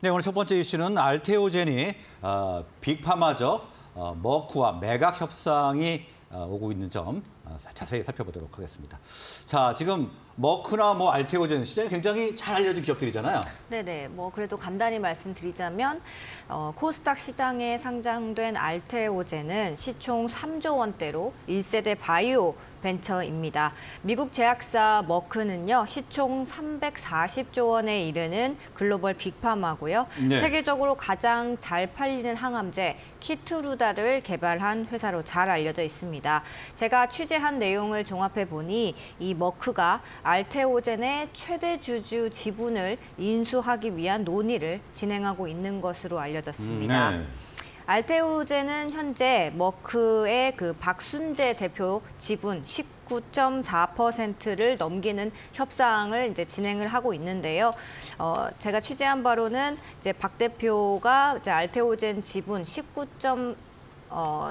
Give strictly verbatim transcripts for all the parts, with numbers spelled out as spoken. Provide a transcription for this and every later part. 네, 오늘 첫 번째 이슈는 알테오젠이 어, 빅파마죠. 어, 머크와 매각 협상이 어, 오고 있는 점 어, 자세히 살펴보도록 하겠습니다. 자, 지금 머크나 뭐 알테오젠 시장이 굉장히 잘 알려진 기업들이잖아요. 네네. 뭐 그래도 간단히 말씀드리자면 어, 코스닥 시장에 상장된 알테오젠은 시총 삼조 원대로 일 세대 바이오 벤처입니다. 미국 제약사 머크는요, 시총 삼백사십조 원에 이르는 글로벌 빅파마고요. 네. 세계적으로 가장 잘 팔리는 항암제 키트루다를 개발한 회사로 잘 알려져 있습니다. 제가 취재한 내용을 종합해 보니 이 머크가 알테오젠의 최대 주주 지분을 인수하기 위한 논의를 진행하고 있는 것으로 알려졌습니다. 네. 알테오젠은 현재 머크의 그 박순재 대표 지분 십구 점 사 퍼센트를 넘기는 협상을 이제 진행을 하고 있는데요. 어, 제가 취재한 바로는 이제 박 대표가 이제 알테오젠 지분 십구 점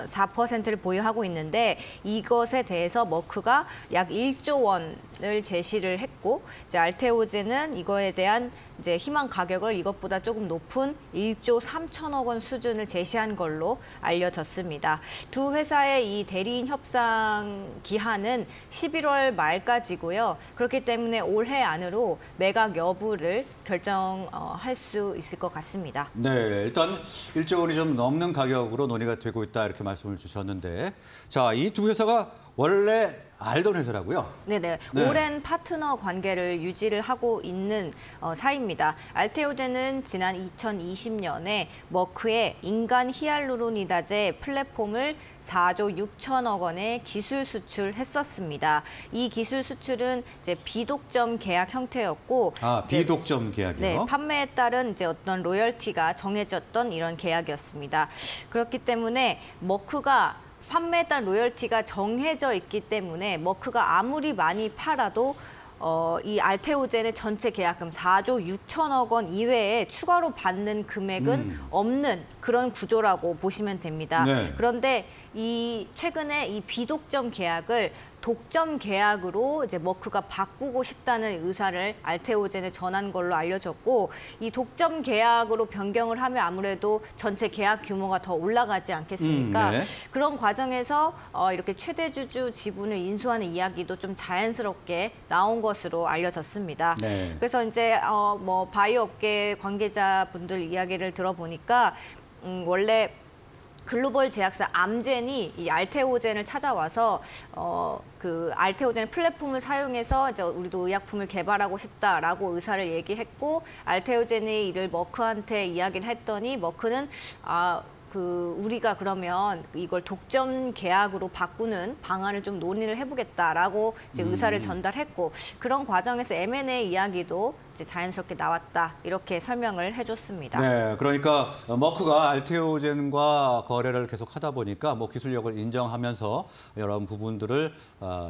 사 퍼센트를 보유하고 있는데 이것에 대해서 머크가 약 일조 원을 제시를 했고, 이제 알테오젠은 이거에 대한 이제 희망 가격을 이것보다 조금 높은 일조 삼천억 원 수준을 제시한 걸로 알려졌습니다. 두 회사의 이 대리인 협상 기한은 십일월 말까지고요. 그렇기 때문에 올해 안으로 매각 여부를 결정할 수 있을 것 같습니다. 네, 일단 일조 원이 좀 넘는 가격으로 논의가 되고 있다, 이렇게 말씀을 주셨는데, 자, 이 두 회사가 원래 알던 회사라고요? 네네. 네. 오랜 파트너 관계를 유지를 하고 있는 어, 사이입니다. 알테오젠은 지난 이천이십년에 머크의 인간 히알루로니다제 플랫폼을 사조 육천억 원의 기술 수출했었습니다. 이 기술 수출은 이제 비독점 계약 형태였고, 아, 비독점 계약이요? 네, 판매에 따른 이제 어떤 로열티가 정해졌던 이런 계약이었습니다. 그렇기 때문에 머크가 판매에 따른 로열티가 정해져 있기 때문에 머크가 아무리 많이 팔아도 어, 이 알테오젠의 전체 계약금 사조 육천억 원 이외에 추가로 받는 금액은 음. 없는 그런 구조라고 보시면 됩니다. 네. 그런데 이 최근에 이 비독점 계약을 독점 계약으로 이제 머크가 바꾸고 싶다는 의사를 알테오젠에 전한 걸로 알려졌고, 이 독점 계약으로 변경을 하면 아무래도 전체 계약 규모가 더 올라가지 않겠습니까? 음, 네. 그런 과정에서 어, 이렇게 최대 주주 지분을 인수하는 이야기도 좀 자연스럽게 나온 것으로 알려졌습니다. 네. 그래서 이제 어, 뭐 바이오 업계 관계자분들 이야기를 들어보니까 음, 원래 글로벌 제약사 암젠이 이 알테오젠을 찾아와서 어, 그 알테오젠 플랫폼을 사용해서 이제 우리도 의약품을 개발하고 싶다라고 의사를 얘기했고, 알테오젠이 이를 머크한테 이야기를 했더니 머크는 아, 그 우리가 그러면 이걸 독점 계약으로 바꾸는 방안을 좀 논의를 해보겠다라고 이제 음. 의사를 전달했고, 그런 과정에서 엠 앤 에이 이야기도 이제 자연스럽게 나왔다, 이렇게 설명을 해줬습니다. 네, 그러니까 머크가 알테오젠과 거래를 계속하다 보니까 뭐 기술력을 인정하면서 여러 부분들을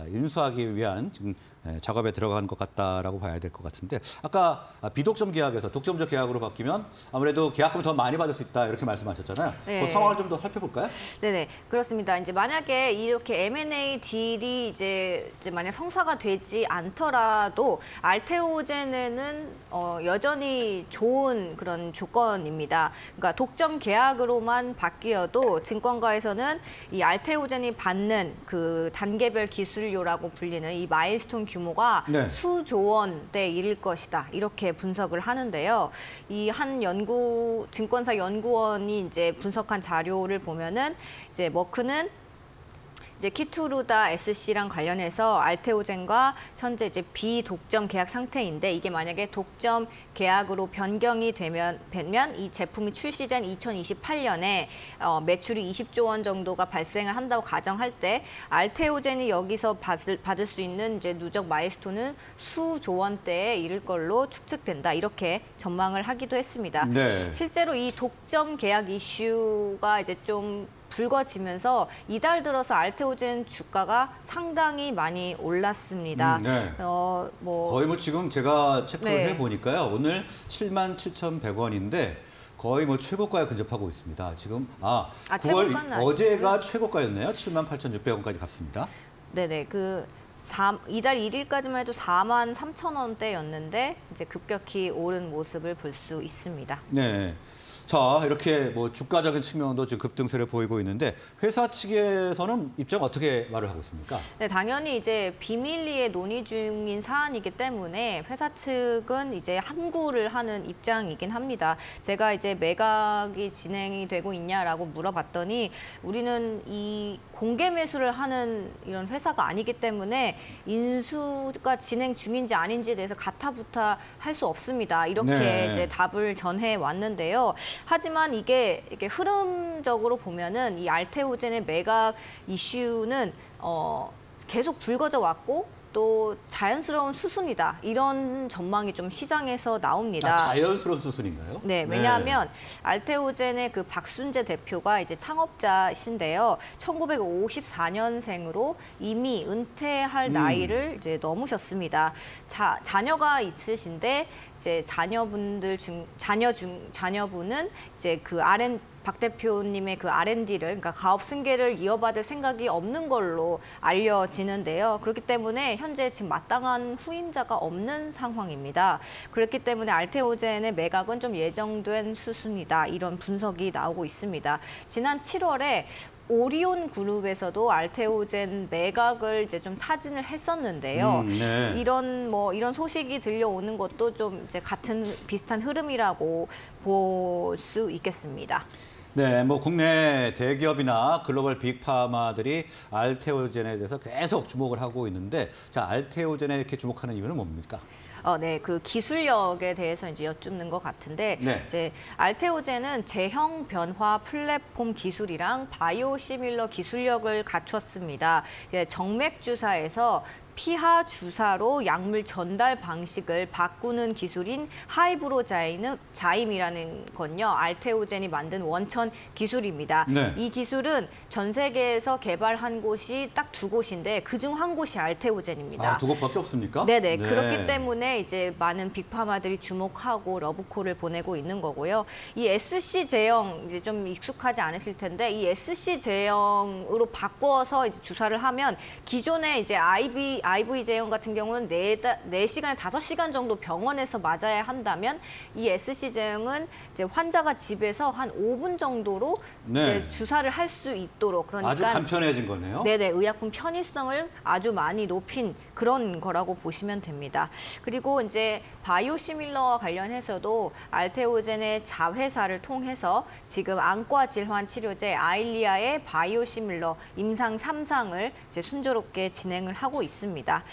인수하기 위한 지금 작업에 들어간 것 같다라고 봐야 될 것 같은데, 아까 비독점 계약에서 독점적 계약으로 바뀌면 아무래도 계약금을 더 많이 받을 수 있다, 이렇게 말씀하셨잖아요. 네. 그 상황을 좀 더 살펴볼까요? 네네, 그렇습니다. 이제 만약에 이렇게 엠 앤 에이 딜이 이제, 이제 만약 성사가 되지 않더라도 알테오젠에는 어, 여전히 좋은 그런 조건입니다. 그러니까 독점 계약으로만 바뀌어도 증권가에서는 이 알테오젠이 받는 그 단계별 기술료라고 불리는 이 마일스톤 규 규모가 네. 수조 원대에 이를 것이다, 이렇게 분석을 하는데요. 이 한 연구 증권사 연구원이 이제 분석한 자료를 보면은 이제 머크는 이제 키트루다 에스 씨랑 관련해서 알테오젠과 현재 이제 비독점 계약 상태인데, 이게 만약에 독점 계약으로 변경이 되면, 되면 이 제품이 출시된 이천이십팔년에 어, 매출이 이십조 원 정도가 발생을 한다고 가정할 때 알테오젠이 여기서 받을, 받을 수 있는 이제 누적 마일스톤은 수조 원대에 이를 걸로 추측된다, 이렇게 전망을 하기도 했습니다. 네. 실제로 이 독점 계약 이슈가 이제 좀 불거지면서 이달 들어서 알테오젠 주가가 상당히 많이 올랐습니다. 음, 네. 어, 뭐... 거의 뭐 지금 제가 체크를 네. 해보니까요. 오늘 칠만 칠천백 원인데 거의 뭐 최고가에 근접하고 있습니다. 지금 아, 아 구월 어제가 최고가였네요. 칠만 팔천육백 원까지 갔습니다. 네네. 그 이달 일일까지만 해도 사만 삼천 원대였는데 이제 급격히 오른 모습을 볼 수 있습니다. 네. 자, 이렇게 뭐 주가적인 측면도 지금 급등세를 보이고 있는데 회사 측에서는 입장 어떻게 말을 하고 있습니까? 네, 당연히 이제 비밀리에 논의 중인 사안이기 때문에 회사 측은 이제 함구를 하는 입장이긴 합니다. 제가 이제 매각이 진행이 되고 있냐라고 물어봤더니 우리는 이 공개 매수를 하는 이런 회사가 아니기 때문에 인수가 진행 중인지 아닌지에 대해서 가타부타 할 수 없습니다. 이렇게 네. 이제 답을 전해 왔는데요. 하지만 이게 이렇게 흐름적으로 보면은 이 알테오젠의 매각 이슈는 어, 계속 불거져 왔고 또 자연스러운 수순이다. 이런 전망이 좀 시장에서 나옵니다. 아, 자연스러운 수순인가요? 네, 왜냐하면 네. 알테오젠의 그 박순재 대표가 이제 창업자신데요. 천구백오십사년생으로 이미 은퇴할 음. 나이를 이제 넘으셨습니다. 자, 자녀가 있으신데 이제 자녀분들 중 자녀 중 자녀분은 이제 그 알 앤 디 박 대표님의 그 알 앤 디를, 그러니까 가업 승계를 이어받을 생각이 없는 걸로 알려지는데요. 그렇기 때문에 현재 지금 마땅한 후임자가 없는 상황입니다. 그렇기 때문에 알테오젠의 매각은 좀 예정된 수순이다. 이런 분석이 나오고 있습니다. 지난 칠월에 오리온 그룹에서도 알테오젠 매각을 이제 좀 타진을 했었는데요. 음, 네. 이런 뭐 이런 소식이 들려오는 것도 좀 이제 같은 비슷한 흐름이라고 볼 수 있겠습니다. 네, 뭐 국내 대기업이나 글로벌 빅파마들이 알테오젠에 대해서 계속 주목을 하고 있는데, 자, 알테오젠에 이렇게 주목하는 이유는 뭡니까? 어, 네, 그 기술력에 대해서 이제 여쭙는 것 같은데, 네. 이제 알테오젠은 제형 변화 플랫폼 기술이랑 바이오시밀러 기술력을 갖췄습니다. 이제 정맥 주사에서 피하 주사로 약물 전달 방식을 바꾸는 기술인 하이브로자임이라는 건요, 알테오젠이 만든 원천 기술입니다. 네. 이 기술은 전 세계에서 개발한 곳이 딱 두 곳인데 그중 한 곳이 알테오젠입니다. 아, 두 곳밖에 없습니까? 네네. 네. 그렇기 때문에 이제 많은 빅파마들이 주목하고 러브콜을 보내고 있는 거고요. 이 에스씨 제형 이제 좀 익숙하지 않으실 텐데 이 에스씨 제형으로 바꿔서 이제 주사를 하면 기존에 이제 아이비 아이브이 제형 같은 경우는 네 시간에 다섯 시간 정도 병원에서 맞아야 한다면 이 에스씨 제형은 이제 환자가 집에서 한 오 분 정도로 네. 이제 주사를 할 수 있도록, 그러니까 아주 간편해진 거네요. 네네, 의약품 편의성을 아주 많이 높인 그런 거라고 보시면 됩니다. 그리고 이제 바이오시밀러와 관련해서도 알테오젠의 자회사를 통해서 지금 안과 질환 치료제 아일리아의 바이오시밀러 임상 삼상을 이제 순조롭게 진행을 하고 있습니다.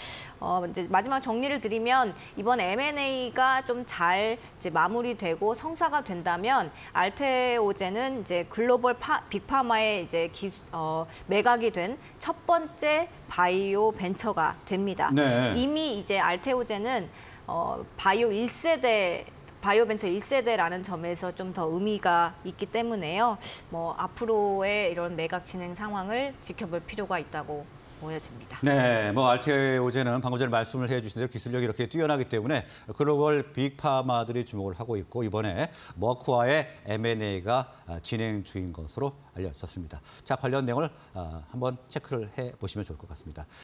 어, 이제 마지막 정리를 드리면 이번 엠 앤 에이가 좀 잘 이제 마무리되고 성사가 된다면 알테오젠은 이제 글로벌 파, 빅파마의 이제 기, 어, 매각이 된 첫 번째 바이오 벤처가 됩니다. 네. 이미 이제 알테오젠은 어, 바이오 일 세대 바이오벤처 일 세대라는 점에서 좀 더 의미가 있기 때문에요. 뭐 앞으로의 이런 매각 진행 상황을 지켜볼 필요가 있다고. 모여집니다. 네, 뭐 알테오젠은 방금 전에 말씀을 해주신 대로 기술력이 이렇게 뛰어나기 때문에 글로벌 빅파마들이 주목을 하고 있고 이번에 머크와의 엠 앤 에이가 진행 중인 것으로 알려졌습니다. 자, 관련 내용을 한번 체크를 해보시면 좋을 것 같습니다.